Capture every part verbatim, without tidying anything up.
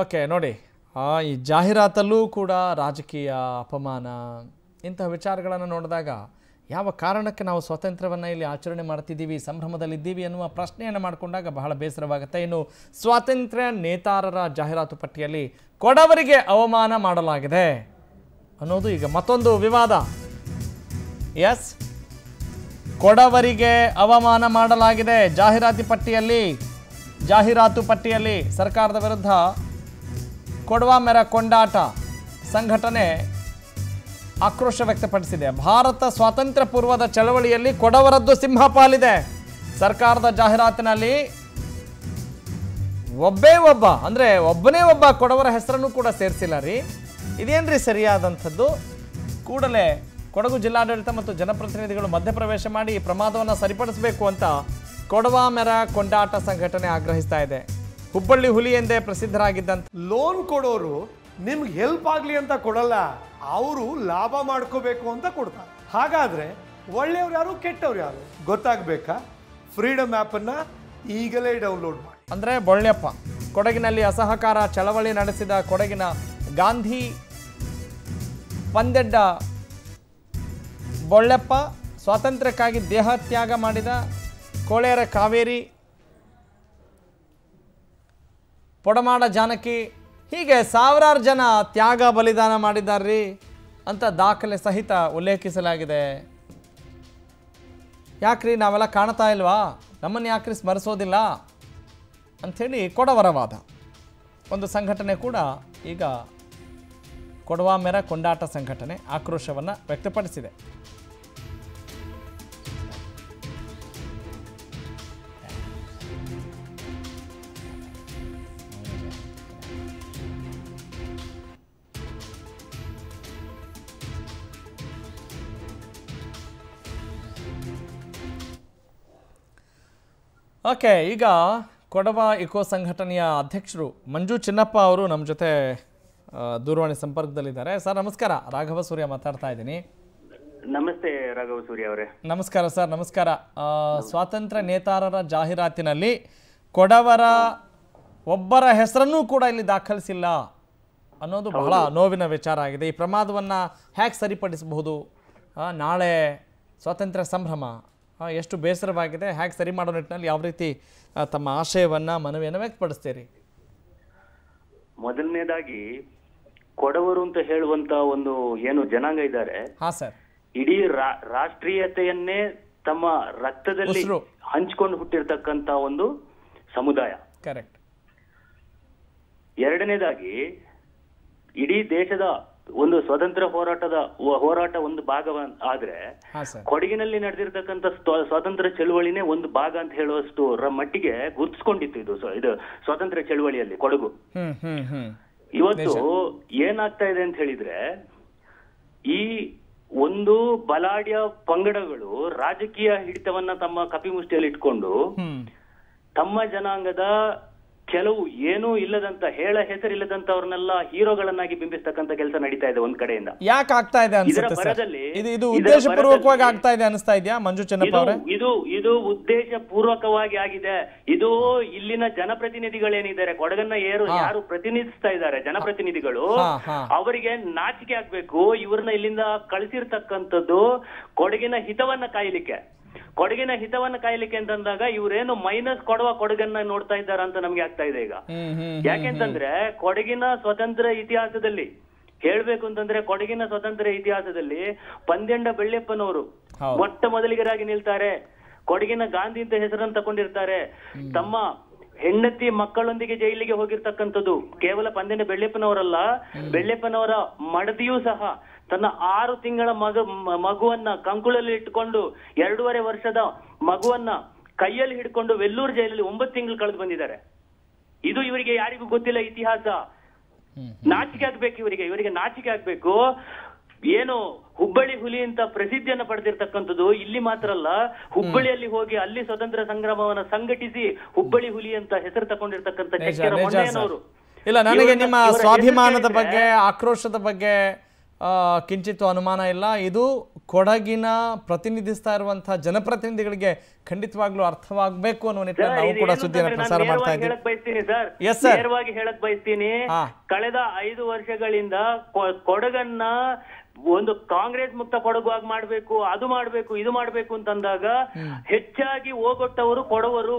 Okay ನೋಡಿ ಆ ಈ ಜಾಹೀರಾತಲ್ಲೂ ಕೂಡ ರಾಜಕೀಯ ಅಪಮಾನ ಇಂತ ವಿಚಾರಗಳನ್ನು ನೋಡಿದಾಗ ಯಾವ ಕಾರಣಕ್ಕೆ ನಾವು ಸ್ವಾತಂತ್ರ್ಯವನ್ನ ಇಲ್ಲಿ ಆಚರಣೆ ಮಾಡುತ್ತಿದ್ದೀವಿ ಸಂಭ್ರಮದಲ್ಲಿ ಇದ್ದೀವಿ ಅನ್ನುವ ಪ್ರಶ್ನೆಯನ್ನು ಮಾಡಿಕೊಂಡಾಗ ಬಹಳ ಬೇಸರವಾಗುತ್ತೆ. ಇನ್ನು ಸ್ವಾತಂತ್ರ್ಯ ನೇತಾರರ ಜಾಹೀರಾತು ಪಟ್ಟಿಯಲ್ಲಿ ಕೊಡವರಿಗೆ ಅವಮಾನ ಮಾಡಲಾಗಿದೆ ಅನ್ನೋದು ಈಗ ಮತ್ತೊಂದು ವಿವಾದ. ಎಸ್ ಕೊಡವರಿಗೆ ಅವಮಾನ ಮಾಡಲಾಗಿದೆ ಜಾಹೀರಾತು ಪಟ್ಟಿಯಲ್ಲಿ ಜಾಹೀರಾತು ಪಟ್ಟಿಯಲ್ಲಿ ಸರ್ಕಾರದ ವಿರುದ್ಧ ಕೊಡವಾ ಮೇರ ಕೊಂಡಾಟ ಸಂಘಟನೆ ಆಕ್ರೋಶ ವ್ಯಕ್ತಪಡಿಸಿದೆ. ಭಾರತ ಸ್ವಾತಂತ್ರ್ಯ ಪೂರ್ವದ ಚಳವಳಿಯಲ್ಲಿ ಕೊಡವರದ್ದು ಸಿಂಹಪಾಲಿದೆ. ಸರ್ಕಾರದ ಜಾಹೀರಾತಿನಲ್ಲಿ ಒಬ್ಬೇ ಒಬ್ಬ ಅಂದ್ರೆ ಒಬ್ಬನೇ ಒಬ್ಬ ಕೊಡವರ ಹೆಸರನ್ನು ಕೂಡ ಸೇರಿಸಿಲ್ಲ ರೀ. ಇದೇನ್ರಿ ಸರಿಯಾದಂಥದ್ದು? ಕೂಡಲೇ ಕೊಡಗು ಜಿಲ್ಲಾಡಳಿತ ಮತ್ತು ಜನಪ್ರತಿನಿಧಿಗಳು ಮಧ್ಯಪ್ರವೇಶ ಮಾಡಿ ಈ ಪ್ರಮಾದವನ್ನು ಸರಿಪಡಿಸಬೇಕು ಅಂತ ಕೊಡವಾ ಮೇರ ಕೊಂಡಾಟ ಸಂಘಟನೆ ಆಗ್ರಹಿಸ್ತಾ ಇದೆ. ಹುಬ್ಬಳ್ಳಿ ಹುಲಿ ಎಂದೇ ಪ್ರಸಿದ್ಧರಾಗಿದ್ದಂಥ ಲೋನ್ ಕೊಡೋರು ನಿಮಗೆ ಹೆಲ್ಪ್ ಆಗಲಿ ಅಂತ ಕೊಡಲ್ಲ, ಅವರು ಲಾಭ ಮಾಡ್ಕೋಬೇಕು ಅಂತ ಕೊಡ್ತಾರೆ. ಹಾಗಾದರೆ ಒಳ್ಳೆಯವ್ರು ಯಾರು ಕೆಟ್ಟವ್ರು ಯಾರು ಗೊತ್ತಾಗಬೇಕಾ? ಫ್ರೀಡಮ್ ಆ್ಯಪನ್ನು ಈಗಲೇ ಡೌನ್ಲೋಡ್ ಮಾಡಿ. ಅಂದರೆ ಬೊಳ್ಳೆಪ್ಪ ಕೊಡಗಿನಲ್ಲಿ ಅಸಹಕಾರ ಚಳವಳಿ ನಡೆಸಿದ ಕೊಡಗಿನ ಗಾಂಧಿ ಪಂದ್ಯಡ್ಡ ಬೊಳ್ಳೆಪ್ಪ, ಸ್ವಾತಂತ್ರ್ಯಕ್ಕಾಗಿ ದೇಹತ್ಯಾಗ ಮಾಡಿದ ಕೋಳೇರ ಕಾವೇರಿ, ಪೊಡಮಾಡ ಜಾನಕಿ, ಹೀಗೆ ಸಾವಿರಾರು ಜನ ತ್ಯಾಗ ಬಲಿದಾನ ಮಾಡಿದ್ದಾರೆ ಅಂತ ದಾಖಲೆ ಸಹಿತ ಉಲ್ಲೇಖಿಸಲಾಗಿದೆ. ಯಾಕ್ರಿ ನಾವೆಲ್ಲ ಕಾಣ್ತಾ ಇಲ್ವಾ, ನಮ್ಮನ್ನು ಯಾಕ್ರಿ ಸ್ಮರಿಸೋದಿಲ್ಲ ಅಂಥೇಳಿ ಕೊಡವರವಾದ ಒಂದು ಸಂಘಟನೆ ಕೂಡ ಈಗ ಕೊಡವಾ ಮೇರ ಕೊಂಡಾಟ ಸಂಘಟನೆ ಆಕ್ರೋಶವನ್ನು ವ್ಯಕ್ತಪಡಿಸಿದೆ. ಓಕೆ, ಈಗ ಕೊಡವಾ ಇಕೋ ಸಂಘಟನೆಯ ಅಧ್ಯಕ್ಷರು ಮಂಜು ಚಿನ್ನಪ್ಪ ಅವರು ನಮ್ಮ ಜೊತೆ ದೂರವಾಣಿ ಸಂಪರ್ಕದಲ್ಲಿದ್ದಾರೆ. ಸರ್ ನಮಸ್ಕಾರ, ರಾಘವ ಸೂರ್ಯ ಮಾತಾಡ್ತಾ ಇದ್ದೀನಿ. ನಮಸ್ತೆ ರಾಘವ ಸೂರ್ಯ ಅವರೇ. ನಮಸ್ಕಾರ ಸರ್. ನಮಸ್ಕಾರ. ಸ್ವಾತಂತ್ರ್ಯ ನೇತಾರರ ಜಾಹೀರಾತಿನಲ್ಲಿ ಕೊಡವರ ಒಬ್ಬರ ಹೆಸರನ್ನೂ ಕೂಡ ಇಲ್ಲಿ ದಾಖಲಿಸಿಲ್ಲ ಅನ್ನೋದು ಬಹಳ ನೋವಿನ ವಿಚಾರ ಆಗಿದೆ. ಈ ಪ್ರಮಾದವನ್ನು ಹೇಗೆ ಸರಿಪಡಿಸಬಹುದು? ನಾಳೆ ಸ್ವಾತಂತ್ರ್ಯ ಸಂಭ್ರಮ, ಎಷ್ಟು ಬೇಸರವಾಗಿದೆ, ಹೇಗೆ ಸರಿ ಮಾಡೋ ನಿಟ್ಟಿನಲ್ಲಿ ಯಾವ ರೀತಿ ತಮ್ಮ ಆಶಯವನ್ನು ಮನವಿಯನ್ನು ವ್ಯಕ್ತಪಡಿಸ್ತೀರಿ? ಮೊದಲನೇದಾಗಿ ಕೊಡವರು ಅಂತ ಹೇಳುವಂತ ಒಂದು ಏನು ಜನಾಂಗ ಇದ್ದಾರೆ, ಹಾ ಸರ್, ಇಡೀ ರಾಷ್ಟ್ರೀಯತೆಯನ್ನೇ ತಮ್ಮ ರಕ್ತದಲ್ಲಿ ಹಂಚ್ಕೊಂಡು ಹುಟ್ಟಿರ್ತಕ್ಕಂತ ಒಂದು ಸಮುದಾಯ. ಕರೆಕ್ಟ್. ಎರಡನೇದಾಗಿ ಇಡೀ ದೇಶದ ಒಂದು ಸ್ವತಂತ್ರ ಹೋರಾಟದ ಹೋರಾಟ ಒಂದು ಭಾಗ ಆದ್ರೆ ಕೊಡಗಿನಲ್ಲಿ ನಡೆದಿರ್ತಕ್ಕಂಥ ಸ್ವಾತಂತ್ರ್ಯ ಚಳುವಳಿನೇ ಒಂದು ಭಾಗ ಅಂತ ಹೇಳುವಷ್ಟು ಮಟ್ಟಿಗೆ ಗುರುತಿಸ್ಕೊಂಡಿತ್ತು ಇದು ಇದು ಸ್ವಾತಂತ್ರ್ಯ ಚಳುವಳಿಯಲ್ಲಿ ಕೊಡಗು. ಇವತ್ತು ಏನಾಗ್ತಾ ಇದೆ ಅಂತ ಹೇಳಿದ್ರೆ, ಈ ಒಂದು ಬಲಾಢ್ಯ ಪಂಗಡಗಳು ರಾಜಕೀಯ ಹಿಡಿತವನ್ನ ತಮ್ಮ ಕಪಿಮುಷ್ಟಿಯಲ್ಲಿ ಇಟ್ಕೊಂಡು ತಮ್ಮ ಜನಾಂಗದ ಕೆಲವು ಏನೂ ಇಲ್ಲದಂತ ಹೇಳ ಹೆಸರಿಲ್ಲದಂತವ್ರನ್ನೆಲ್ಲ ಹೀರೋಗಳನ್ನಾಗಿ ಬಿಂಬಿಸ್ತಕ್ಕಂತ ಕೆಲಸ ನಡೀತಾ ಇದೆ ಒಂದ್ ಕಡೆಯಿಂದ. ಯಾಕೆ ಆಗ್ತಾ ಇದೆ ಅನ್ಸುತ್ತೆ ಸರ್? ಇದು ಇದು ಉದ್ದೇಶಪೂರ್ವಕವಾಗಿ ಆಗ್ತಾ ಇದೆ ಅನಿಸ್ತಾ ಇದೆಯಾ ಮಂಜು ಚೆನ್ನಪ್ಪ ಅವರೇ? ಇದು ಇದು ಉದ್ದೇಶ ಪೂರ್ವಕವಾಗಿ ಆಗಿದೆ. ಇದು ಇಲ್ಲಿನ ಜನಪ್ರತಿನಿಧಿಗಳೇನಿದ್ದಾರೆ, ಕೊಡಗನ್ನ ಏರು ಯಾರು ಪ್ರತಿನಿಧಿಸ್ತಾ ಇದ್ದಾರೆ ಜನಪ್ರತಿನಿಧಿಗಳು, ಅವರಿಗೆ ನಾಚಿಕೆ ಆಗ್ಬೇಕು. ಇವ್ರನ್ನ ಇಲ್ಲಿಂದ ಕಳಿಸಿರ್ತಕ್ಕಂಥದ್ದು ಕೊಡಗಿನ ಹಿತವನ್ನ ಕಾಯಲಿಕ್ಕೆ. ಕೊಡಗಿನ ಹಿತವನ್ನ ಕಾಯಲಿಕ್ಕೆ ಅಂತಂದಾಗ ಇವ್ರೇನು ಮೈನಸ್ ಕೊಡವ ಕೊಡಗನ್ನ ನೋಡ್ತಾ ಇದ್ದಾರೆ ಅಂತ ನಮ್ಗೆ ಆಗ್ತಾ ಇದೆ ಈಗ. ಯಾಕೆಂತಂದ್ರೆ ಕೊಡಗಿನ ಸ್ವಾತಂತ್ರ್ಯ ಇತಿಹಾಸದಲ್ಲಿ ಹೇಳ್ಬೇಕು ಅಂತಂದ್ರೆ, ಕೊಡಗಿನ ಸ್ವಾತಂತ್ರ್ಯ ಇತಿಹಾಸದಲ್ಲಿ ಪಂದ್ಯಂಡ ಬೆಳ್ಳಿಯಪ್ಪನವರು ಮೊಟ್ಟ ಮೊದಲಿಗರಾಗಿ ನಿಲ್ತಾರೆ. ಕೊಡಗಿನ ಗಾಂಧಿ ಅಂತ ಹೆಸರನ್ನು ತಕೊಂಡಿರ್ತಾರೆ. ತಮ್ಮ ಹೆಂಡತಿ ಮಕ್ಕಳೊಂದಿಗೆ ಜೈಲಿಗೆ ಹೋಗಿರ್ತಕ್ಕಂಥದ್ದು ಕೇವಲ ಪಂದ್ಯಂಡ ಬೆಳ್ಳಿಯಪ್ಪನವರಲ್ಲ, ಬೆಳ್ಳಿಯಪ್ಪನವರ ಮಡದಿಯೂ ಸಹ ತನ್ನ ಆರು ತಿಂಗಳ ಮಗ ಮಗುವನ್ನ ಕಂಕುಳಲ್ಲಿ ಇಟ್ಕೊಂಡು ಎರಡೂವರೆ ವರ್ಷದ ಮಗುವನ್ನ ಕೈಯಲ್ಲಿ ಹಿಡ್ಕೊಂಡು ವೆಲ್ಲೂರು ಜೈಲಲ್ಲಿ ಒಂಬತ್ತು ತಿಂಗಳು ಕಳೆದು ಬಂದಿದ್ದಾರೆ. ಇದು ಇವರಿಗೆ ಯಾರಿಗೂ ಗೊತ್ತಿಲ್ಲ ಇತಿಹಾಸ. ನಾಚಿಕೆ ಆಗ್ಬೇಕು ಇವರಿಗೆ, ಇವರಿಗೆ ನಾಚಿಕೆ ಆಗ್ಬೇಕು. ಏನು ಹುಬ್ಬಳ್ಳಿ ಹುಲಿ ಅಂತ ಪ್ರಸಿದ್ಧಿಯನ್ನು ಪಡೆದಿರ್ತಕ್ಕಂಥದ್ದು ಇಲ್ಲಿ ಮಾತ್ರ ಅಲ್ಲ, ಹುಬ್ಬಳ್ಳಿಯಲ್ಲಿ ಹೋಗಿ ಅಲ್ಲಿ ಸ್ವಾತಂತ್ರ್ಯ ಸಂಗ್ರಾಮವನ್ನು ಸಂಘಟಿಸಿ ಹುಬ್ಬಳ್ಳಿ ಹುಲಿ ಅಂತ ಹೆಸರು ತಗೊಂಡಿರ್ತಕ್ಕಂಥ ಚಕ್ಕೆರ ಮೊಂಡೆಯನವರು. ಇಲ್ಲ, ನನಗೆ ನಿಮ್ಮ ಸ್ವಾಭಿಮಾನದ ಬಗ್ಗೆ ಆಕ್ರೋಶದ ಬಗ್ಗೆ किंचितु अनुमान इल्ल। इदु कोडगिन प्रतिनिधिस्ता इरुवंत जनप्रतिनिधिगळिगे ಖಂಡಿತವಾಗ್ಲೂ ಅರ್ಥವಾಗಬೇಕು ಅನ್ನೋ ನಿಟ್ಟಿನಲ್ಲಿ ನಾವು ಕೂಡ ಸುದ್ದಿಯನ್ನು ಪ್ರಸಾರ ಮಾಡ್ತಾ ಇದ್ದೀವಿ. ಹೇಳಕ್ಕೆ ಬಯಸ್ತೀನಿ ಸರ್, ನೇರವಾಗಿ ಹೇಳಕ್ಕೆ ಬಯಸ್ತೀನಿ. ಕಳೆದ ಐದು ವರ್ಷಗಳಿಂದ ಕೊಡಗನ್ನ ಒಂದು ಕಾಂಗ್ರೆಸ್ ಮುಕ್ತ ಕೊಡಗುವಾಗಿ ಮಾಡಬೇಕು, ಅದು ಮಾಡಬೇಕು, ಇದು ಮಾಡಬೇಕು ಅಂತಂದಾಗ ಹೆಚ್ಚಾಗಿ ಹೋಗೊಟ್ಟವರು ಕೊಡವರು.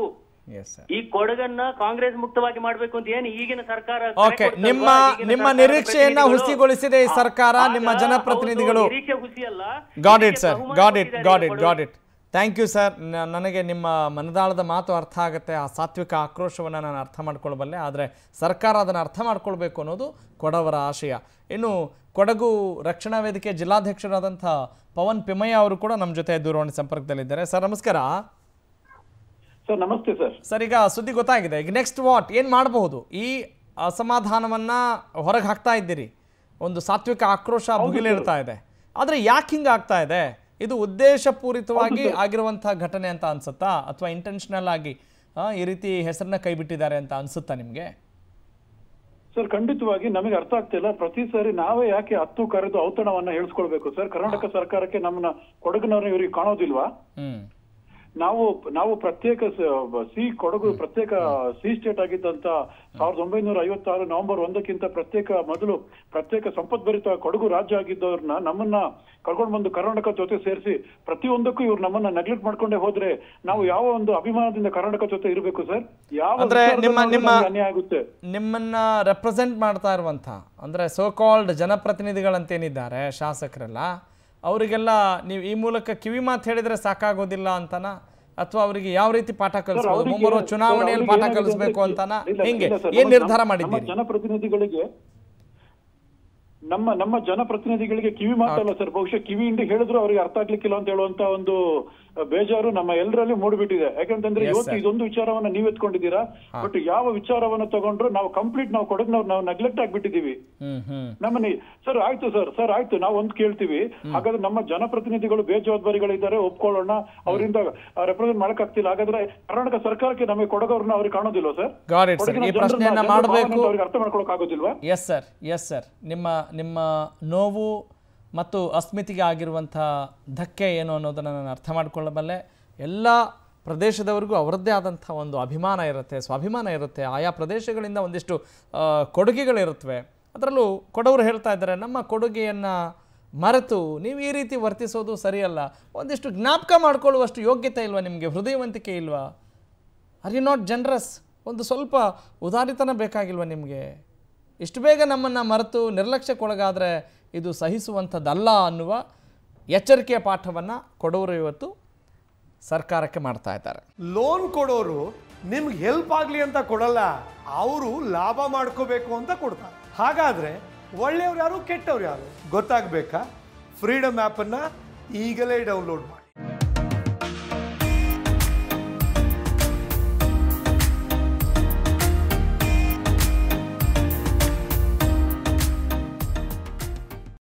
ಈ ಕೊಡಗನ್ನ ಕಾಂಗ್ರೆಸ್ ಮುಕ್ತವಾಗಿ ಮಾಡಬೇಕು ಅಂತ ಏನು ಈಗಿನ ಸರ್ಕಾರ ಓಕೆ ನಿಮ್ಮ ನಿಮ್ಮ ನಿರೀಕ್ಷೆಯನ್ನ ಹುಸಿಗೊಳಿಸಿದೆ ಈ ಸರ್ಕಾರ, ನಿಮ್ಮ ಜನಪ್ರತಿನಿಧಿಗಳು ನಿರೀಕ್ಷೆ ಹುಸಿಯಲ್ಲ. Got it sir, got it got it got it thank you sir. ನನಗೆ ನಿಮ್ಮ ಮನದಾಳದ ಮಾತು ಅರ್ಥ ಆಗುತ್ತೆ. ಆ ಸಾತ್ವಿಕ ಆಕ್ರೋಶವನ್ನು ನಾನು ಅರ್ಥ ಮಾಡ್ಕೊಳ್ಬಲ್ಲೆ, ಆದರೆ ಸರ್ಕಾರ ಅದನ್ನು ಅರ್ಥ ಮಾಡ್ಕೊಳ್ಬೇಕು ಅನ್ನೋದು ಕೊಡವರ ಆಶಯ. ಇನ್ನು ಕೊಡಗು ರಕ್ಷಣಾ ವೇದಿಕೆ ಜಿಲ್ಲಾಧ್ಯಕ್ಷರಾದಂಥ ಪವನ್ ಪಿಮಯ್ಯ ಅವರು ಕೂಡ ನಮ್ಮ ಜೊತೆ ದೂರವಾಣಿ ಸಂಪರ್ಕದಲ್ಲಿದ್ದಾರೆ. ಸರ್ ನಮಸ್ಕಾರ. ಸರ್ ನಮಸ್ತೆ ಸರ್. ಸರ್ ಈಗ ಸುದ್ದಿ ಗೊತ್ತಾಗಿದೆ, ಈಗ ನೆಕ್ಸ್ಟ್ ವಾಟ್ ಏನು ಮಾಡಬಹುದು? ಈ ಅಸಮಾಧಾನವನ್ನು ಹೊರಗೆ ಹಾಕ್ತಾ ಇದ್ದೀರಿ, ಒಂದು ಸಾತ್ವಿಕ ಆಕ್ರೋಶ ಭುಗಿಲಿರ್ತಾ ಇದೆ, ಆದರೆ ಯಾಕೆ ಹಿಂಗಾಗ್ತಾ ಇದೆ? ಇದು ಉದ್ದೇಶಪೂರಿತವಾಗಿ ಆಗಿರುವಂತಹ ಘಟನೆ ಅಂತ ಅನ್ಸುತ್ತಾ ಅಥವಾ ಇಂಟೆನ್ಷನಲ್ ಆಗಿ ಈ ರೀತಿ ಹೆಸರನ್ನ ಕೈಬಿಟ್ಟಿದ್ದಾರೆ ಅಂತ ಅನ್ಸುತ್ತಾ ನಿಮಗೆ? ಸರ್ ಖಂಡಿತವಾಗಿ ನಮಗೆ ಅರ್ಥ ಆಗ್ತಿಲ್ಲ. ಪ್ರತಿ ಸಾರಿ ನಾವೇ ಯಾಕೆ ಹತ್ತು ಕರೆದು ಔತಣವನ್ನ ಹೇಳಿಸ್ಕೊಳ್ಬೇಕು ಸರ್? ಕರ್ನಾಟಕ ಸರ್ಕಾರಕ್ಕೆ ನಮ್ಮನ್ನ ಕೊಡಗಿನವ್ರನ್ನ ಇವ್ರಿಗೆ ಕಾಣೋದಿಲ್ವಾ? ನಾವು ನಾವು ಪ್ರತ್ಯೇಕ ಸಿ ಕೊಡಗು ಪ್ರತ್ಯೇಕ ಸಿ ಸ್ಟೇಟ್ ಆಗಿದ್ದಂತ ಸಾವಿರದ ಒಂಬೈನೂರ ಐವತ್ತಾರು ನವೆಂಬರ್ ಒಂದಕ್ಕಿಂತ ಪ್ರತ್ಯೇಕ ಮೊದಲು ಪ್ರತ್ಯೇಕ ಸಂಪದ್ಭರಿತ ಕೊಡಗು ರಾಜ್ಯ ಆಗಿದ್ದವ್ರನ್ನ ನಮ್ಮನ್ನ ಕರ್ಕೊಂಡು ಬಂದು ಕರ್ನಾಟಕ ಜೊತೆ ಸೇರಿಸಿ ಪ್ರತಿಯೊಂದಕ್ಕೂ ಇವ್ರು ನಮ್ಮನ್ನ ನೆಗ್ಲೆಕ್ಟ್ ಮಾಡ್ಕೊಂಡೇ ಹೋದ್ರೆ ನಾವು ಯಾವ ಒಂದು ಅಭಿಮಾನದಿಂದ ಕರ್ನಾಟಕ ಜೊತೆ ಇರಬೇಕು ಸರ್? ಯಾವ ಅನ್ಯಾಯ ಆಗುತ್ತೆ? ನಿಮ್ಮನ್ನ ರೆಪ್ರೆಸೆಂಟ್ ಮಾಡ್ತಾ ಇರುವಂತ ಅಂದ್ರೆ ಸೋ ಕಾಲ್ಡ್ ಜನಪ್ರತಿನಿಧಿಗಳಂತೇನಿದ್ದಾರೆ ಶಾಸಕರೆಲ್ಲ, ಅವರಿಗೆಲ್ಲ ನೀವು ಈ ಮೂಲಕ ಕಿವಿ ಮಾತು ಹೇಳಿದ್ರೆ ಸಾಕಾಗೋದಿಲ್ಲ ಅಂತನಾ ಅಥವಾ ಅವರಿಗೆ ಯಾವ ರೀತಿ ಪಾಠ ಕಲಿಸಬಹುದು, ಮುಂಬರುವ ಚುನಾವಣೆಯಲ್ಲಿ ಪಾಠ ಕಲಿಸಬೇಕು ಅಂತನಾ, ಹಿಂಗೆ ಏನ್ ನಿರ್ಧಾರ ಮಾಡಿದ್ದೀರಿ? ಜನಪ್ರತಿನಿಧಿಗಳಿಗೆ ನಮ್ಮ ನಮ್ಮ ಜನಪ್ರತಿನಿಧಿಗಳಿಗೆ ಕಿವಿ ಮಾತಲ್ಲ ಸರ್, ಬಹುಶಃ ಕಿವಿಯಿಂದ ಹೇಳಿದ್ರು ಅವರಿಗೆ ಅರ್ಥ ಆಗ್ಲಿಕ್ಕಿಲ್ಲ ಅಂತ ಹೇಳುವಂತ ಒಂದು ಬೇಜಾರು ನಮ್ಮ ಎಲ್ಲರಲ್ಲಿ ಮೂಡಿಬಿಟ್ಟಿದೆ. ಯಾಕಂತಂದ್ರೆ ಇವತ್ತು ಇದೊಂದು ವಿಚಾರವನ್ನ ನೀವ್ ಎತ್ಕೊಂಡಿದ್ದೀರಾ, ಬಟ್ ಯಾವ ವಿಚಾರವನ್ನ ತಗೊಂಡ್ರು ನಾವು ಕಂಪ್ಲೀಟ್ ನಾವು ಕೊಡಗ್ನವ್ರು ನಾವು ನೆಗ್ಲೆಕ್ಟ್ ಆಗ್ಬಿಟ್ಟಿದೀವಿ. ನಮ್ಮನ್ನ ಸರ್ ಆಯ್ತು ಸರ್ ಸರ್ ಆಯ್ತು ನಾವು ಒಂದು ಕೇಳ್ತೀವಿ, ಹಾಗಾದ್ರೆ ನಮ್ಮ ಜನಪ್ರತಿನಿಧಿಗಳು ಬೇಜವಾಬ್ದಾರಿಗಳಿದ್ದಾರೆ ಒಪ್ಕೊಳ್ಳೋಣ, ಅವರಿಂದ ರೆಪ್ರೆಸೆಂಟ್ ಮಾಡಕ್ ಆಗ್ತಿಲ್ಲ, ಹಾಗಾದ್ರೆ ಕರ್ನಾಟಕ ಸರ್ಕಾರಕ್ಕೆ ನಮಗೆ ಕೊಡಗವ್ರನ್ನ ಅವ್ರಿಗೆ ಕಾಣೋದಿಲ್ವಾ ಸರ್? ಅವ್ರಿಗೆ ಅರ್ಥ ಮಾಡ್ಕೊಳಕ್ ಆಗೋದಿಲ್ವಾ? Yes sir, yes sir. ನಿಮ್ಮ ನಿಮ್ಮ ನೋವು ಮತ್ತು ಅಸ್ಮಿತೆಗೆ ಆಗಿರುವಂಥ ಧಕ್ಕೆ ಏನು ಅನ್ನೋದನ್ನು ನಾನು ಅರ್ಥ ಮಾಡಿಕೊಳ್ಳಬಲ್ಲೆ. ಎಲ್ಲ ಪ್ರದೇಶದವರಿಗೂ ಅವರದ್ದೇ ಆದಂಥ ಒಂದು ಅಭಿಮಾನ ಇರುತ್ತೆ, ಸ್ವಾಭಿಮಾನ ಇರುತ್ತೆ, ಆಯಾ ಪ್ರದೇಶಗಳಿಂದ ಒಂದಿಷ್ಟು ಕೊಡುಗೆಗಳಿರುತ್ತವೆ. ಅದರಲ್ಲೂ ಕೊಡವರು ಹೇಳ್ತಾ ಇದ್ದಾರೆ ನಮ್ಮ ಕೊಡುಗೆಯನ್ನು ಮರೆತು ನೀವು ಈ ರೀತಿ ವರ್ತಿಸೋದು ಸರಿಯಲ್ಲ, ಒಂದಿಷ್ಟು ಜ್ಞಾಪಕ ಮಾಡಿಕೊಳ್ಳುವಷ್ಟು ಯೋಗ್ಯತೆ ಇಲ್ವಾ ನಿಮಗೆ, ಹೃದಯವಂತಿಕೆ ಇಲ್ವಾ? Are you not generous? ಒಂದು ಸ್ವಲ್ಪ ಉದಾರಿತನ ಬೇಕಾಗಿಲ್ವಾ ನಿಮಗೆ? ಇಷ್ಟು ಬೇಗ ನಮ್ಮನ್ನು ಮರೆತು ನಿರ್ಲಕ್ಷ್ಯಕ್ಕೊಳಗಾದರೆ ಇದು ಸಹಿಸುವಂಥದ್ದಲ್ಲ ಅನ್ನುವ ಎಚ್ಚರಿಕೆಯ ಪಾಠವನ್ನು ಕೊಡೋರು ಇವತ್ತು ಸರ್ಕಾರಕ್ಕೆ ಮಾಡ್ತಾ ಇದ್ದಾರೆ. ಲೋನ್ ಕೊಡೋರು ನಿಮ್ಗೆ ಹೆಲ್ಪ್ ಆಗಲಿ ಅಂತ ಕೊಡಲ್ಲ, ಅವರು ಲಾಭ ಮಾಡ್ಕೋಬೇಕು ಅಂತ ಕೊಡ್ತಾರೆ. ಹಾಗಾದರೆ ಒಳ್ಳೆಯವ್ರು ಯಾರು, ಕೆಟ್ಟವ್ರು ಯಾರು ಗೊತ್ತಾಗಬೇಕಾ? ಫ್ರೀಡಮ್ ಆ್ಯಪನ್ನು ಈಗಲೇ ಡೌನ್ಲೋಡ್ ಮಾಡಿ.